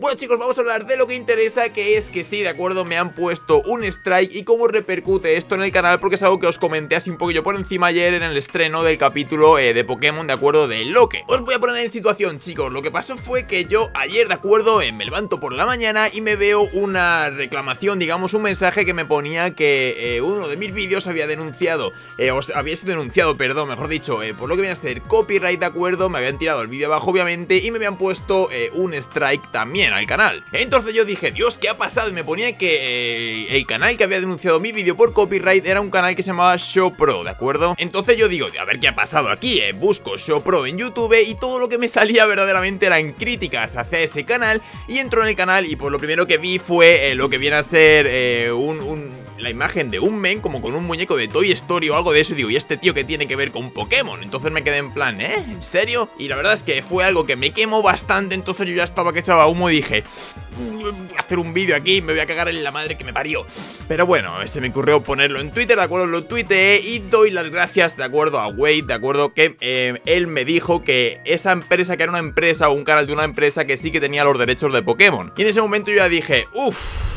Bueno chicos, vamos a hablar de lo que interesa, que es que sí, de acuerdo, me han puesto un strike y cómo repercute esto en el canal, porque es algo que os comenté así un poquillo por encima ayer en el estreno del capítulo de Pokémon, de acuerdo, de Loque. Os voy a poner en situación, chicos. Lo que pasó fue que yo ayer, de acuerdo, me levanto por la mañana y me veo una reclamación, digamos, un mensaje que me ponía que uno de mis vídeos había denunciado, había sido denunciado, por lo que viene a ser copyright, de acuerdo, me habían tirado el vídeo abajo, obviamente, y me habían puesto un strike también al canal. Entonces yo dije, Dios, ¿qué ha pasado? Y me ponía que el canal que había denunciado mi vídeo por copyright era un canal que se llamaba Show Pro, ¿de acuerdo? Entonces yo digo, a ver qué ha pasado aquí, busco Show Pro en YouTube y todo lo que me salía verdaderamente eran críticas hacia ese canal, y entro en el canal y por lo primero que vi fue lo que viene a ser la imagen de un men como con un muñeco de Toy Story o algo de eso, y digo, ¿y este tío qué tiene que ver con Pokémon? Entonces me quedé en plan, ¿eh? ¿En serio? Y la verdad es que fue algo que me quemó bastante, entonces yo ya estaba que echaba humo y dije, hacer un vídeo aquí, me voy a cagar en la madre que me parió. Pero bueno, se me ocurrió ponerlo en Twitter, de acuerdo, lo tuiteé y doy las gracias, de acuerdo, a Wade, de acuerdo, que él me dijo que esa empresa, que era una empresa o un canal de una empresa que sí que tenía los derechos de Pokémon. Y en ese momento yo ya dije, uff,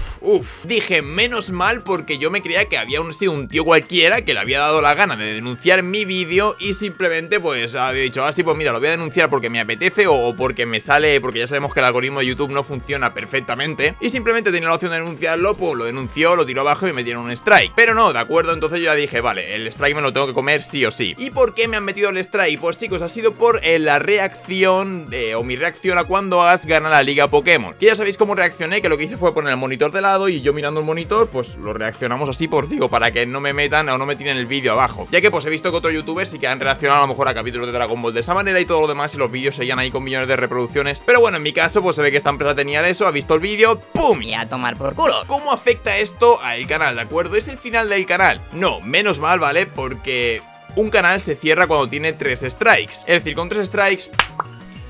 dije, menos mal, porque yo me creía que había sido un tío cualquiera que le había dado la gana de denunciar mi vídeo y simplemente pues había dicho, ah sí, pues mira, lo voy a denunciar porque me apetece o porque me sale, porque ya sabemos que el algoritmo de YouTube no funciona perfectamente, y simplemente tenía la opción de denunciarlo, pues lo denunció, lo tiró abajo y me dieron un strike. Pero no, de acuerdo, entonces yo ya dije, vale, el strike me lo tengo que comer sí o sí. ¿Y por qué me han metido el strike? Pues chicos, ha sido por la reacción o mi reacción a cuando Ash gana la Liga Pokémon, que ya sabéis cómo reaccioné, que lo que hice fue poner el monitor de la, y yo mirando el monitor, pues lo reaccionamos así, por digo, para que no me metan o no me tiren el vídeo abajo, ya que pues he visto que otros youtubers sí que han reaccionado a lo mejor a capítulos de Dragon Ball de esa manera y todo lo demás, y los vídeos seguían ahí con millones de reproducciones. Pero bueno, en mi caso pues se ve que esta empresa tenía eso, ha visto el vídeo, ¡pum! Y a tomar por culo. ¿Cómo afecta esto al canal, de acuerdo? ¿Es el final del canal? No, menos mal, ¿vale? Porque un canal se cierra cuando tiene 3 strikes, es decir, con 3 strikes...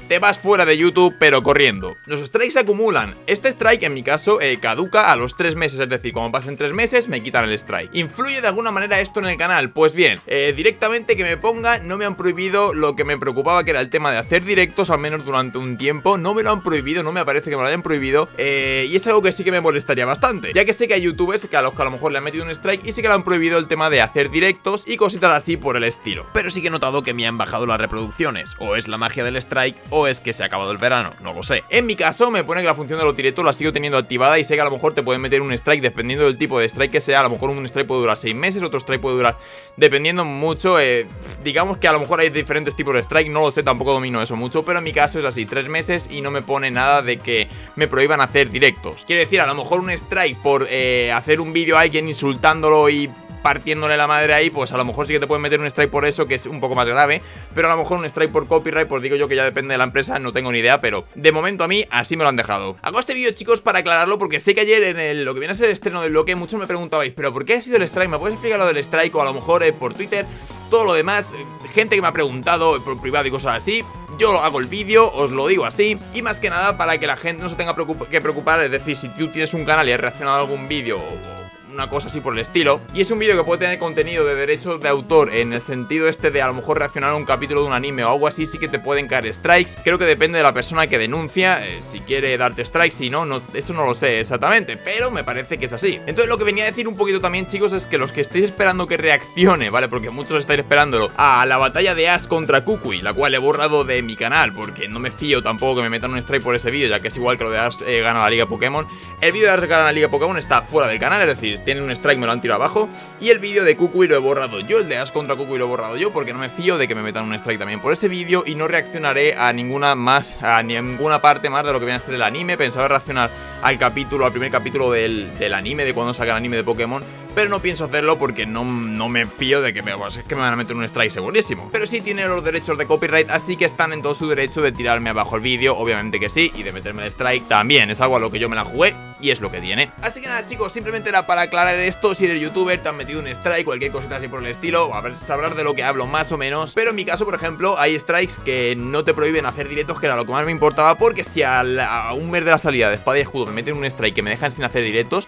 te vas fuera de YouTube, pero corriendo. Los strikes se acumulan. Este strike, en mi caso, caduca a los 3 meses. Es decir, cuando pasen 3 meses, me quitan el strike. ¿Influye de alguna manera esto en el canal? Pues bien, directamente que me ponga, no me han prohibido lo que me preocupaba, que era el tema de hacer directos, al menos durante un tiempo. No me lo han prohibido, no me parece que me lo hayan prohibido. Y es algo que sí que me molestaría bastante, ya que sé que hay youtubers que a los que a lo mejor le han metido un strike y sí que le han prohibido el tema de hacer directos y cositas así por el estilo. Pero sí que he notado que me han bajado las reproducciones. O es la magia del strike, o es que se ha acabado el verano, no lo sé. En mi caso me pone que la función de los directos la sigo teniendo activada, y sé que a lo mejor te pueden meter un strike dependiendo del tipo de strike que sea. A lo mejor un strike puede durar 6 meses, otro strike puede durar, dependiendo mucho, digamos que a lo mejor hay diferentes tipos de strike, no lo sé, tampoco domino eso mucho, pero en mi caso es así, 3 meses y no me pone nada de que me prohíban hacer directos. Quiere decir, a lo mejor un strike por hacer un vídeo a alguien insultándolo y partiéndole la madre ahí, pues a lo mejor sí que te pueden meter un strike por eso, que es un poco más grave, pero a lo mejor un strike por copyright, pues digo yo que ya depende de la empresa, no tengo ni idea, pero de momento a mí así me lo han dejado. Hago este vídeo, chicos, para aclararlo, porque sé que ayer en lo que viene a ser el estreno del Loque, muchos me preguntabais, pero ¿por qué ha sido el strike? ¿Me puedes explicar lo del strike? O a lo mejor por Twitter, todo lo demás, gente que me ha preguntado por privado y cosas así. Yo hago el vídeo, os lo digo así, y más que nada para que la gente no se tenga que preocupar. Es decir, si tú tienes un canal y has reaccionado a algún vídeo una cosa así por el estilo, y es un vídeo que puede tener contenido de derechos de autor, en el sentido este de a lo mejor reaccionar a un capítulo de un anime o algo así, sí que te pueden caer strikes. Creo que depende de la persona que denuncia, si quiere darte strikes, si no, eso no lo sé exactamente, pero me parece que es así. Entonces lo que venía a decir un poquito también, chicos, es que los que estéis esperando que reaccione, ¿vale? Porque muchos estáis esperándolo a la batalla de Ash contra Kukui, la cual he borrado de mi canal, porque no me fío tampoco que me metan un strike por ese vídeo, ya que es igual que lo de Ash gana la Liga Pokémon. El vídeo de Ash gana la Liga Pokémon está fuera del canal, es decir, tienen un strike, me lo han tirado abajo, y el vídeo de Kukui lo he borrado yo, el de Ash contra Kukui lo he borrado yo, porque no me fío de que me metan un strike también por ese vídeo, y no reaccionaré a ninguna más, a ninguna parte más de lo que viene a ser el anime. Pensaba reaccionar al capítulo, al primer capítulo del anime, de cuando saca el anime de Pokémon, pero no pienso hacerlo porque no me fío de que pues es que me van a meter un strike segurísimo. Pero sí tiene los derechos de copyright, así que están en todo su derecho de tirarme abajo el vídeo, obviamente que sí, y de meterme el strike también, es algo a lo que yo me la jugué y es lo que tiene. Así que nada, chicos, simplemente era para aclarar esto. Si eres youtuber, te han metido un strike, cualquier cosita así por el estilo, a ver, sabrás de lo que hablo más o menos. Pero en mi caso, por ejemplo, hay strikes que no te prohíben hacer directos, que era lo que más me importaba, porque si a un mes de la salida de Espada y Escudo me meten un strike que me dejan sin hacer directos,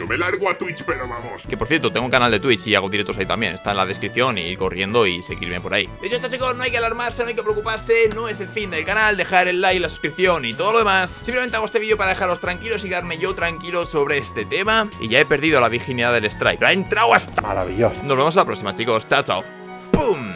Yo me largo a Twitch, pero vamos. Que por cierto, tengo un canal de Twitch y hago directos ahí también. Está en la descripción, y ir corriendo y seguirme por ahí. De hecho, chicos, no hay que alarmarse, no hay que preocuparse. No es el fin del canal, dejar el like, la suscripción y todo lo demás. Simplemente hago este vídeo para dejaros tranquilos y quedarme yo tranquilo sobre este tema. Y ya he perdido la virginidad del strike. Pero ha entrado hasta... Maravilloso. Nos vemos a la próxima, chicos. Chao, chao. ¡Pum!